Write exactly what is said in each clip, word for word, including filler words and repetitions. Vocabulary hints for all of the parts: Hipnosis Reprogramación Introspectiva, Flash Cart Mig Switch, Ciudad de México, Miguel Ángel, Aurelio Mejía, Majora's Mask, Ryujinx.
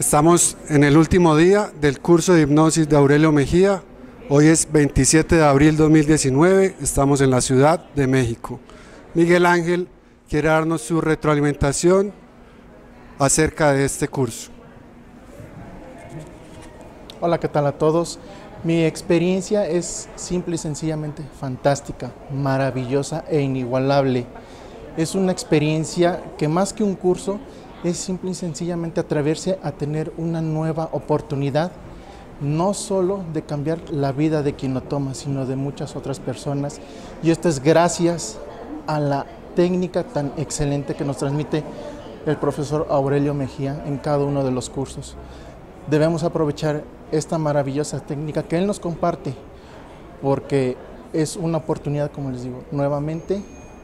Estamos en el último día del curso de hipnosis de Aurelio Mejía. Hoy es veintisiete de abril de dos mil diecinueve, estamos en la Ciudad de México. Miguel Ángel quiere darnos su retroalimentación acerca de este curso. Hola, ¿qué tal a todos? Mi experiencia es simple y sencillamente fantástica, maravillosa e inigualable. Es una experiencia que más que un curso, es simple y sencillamente atreverse a tener una nueva oportunidad, no solo de cambiar la vida de quien lo toma, sino de muchas otras personas. Y esto es gracias a la técnica tan excelente que nos transmite el profesor Aurelio Mejía en cada uno de los cursos. Debemos aprovechar esta maravillosa técnica que él nos comparte, porque es una oportunidad, como les digo, nuevamente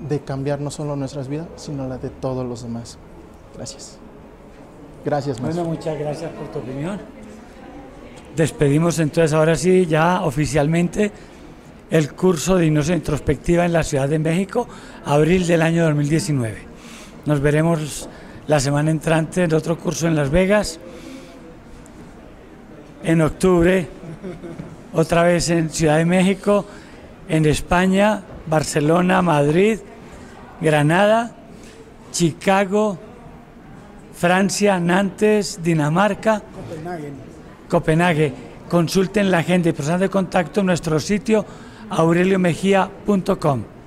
de cambiar no solo nuestras vidas, sino la de todos los demás. Gracias. Gracias, maestro. Bueno, muchas gracias por tu opinión. Despedimos entonces ahora sí ya oficialmente el curso de hipnosis introspectiva en la Ciudad de México, abril del año dos mil diecinueve. Nos veremos la semana entrante en otro curso en Las Vegas, en octubre, otra vez en Ciudad de México, en España, Barcelona, Madrid, Granada, Chicago, Francia, Nantes, Dinamarca, Copenhague. Copenhague. Consulten la agenda y personas de contacto en nuestro sitio aurelio mejia punto com.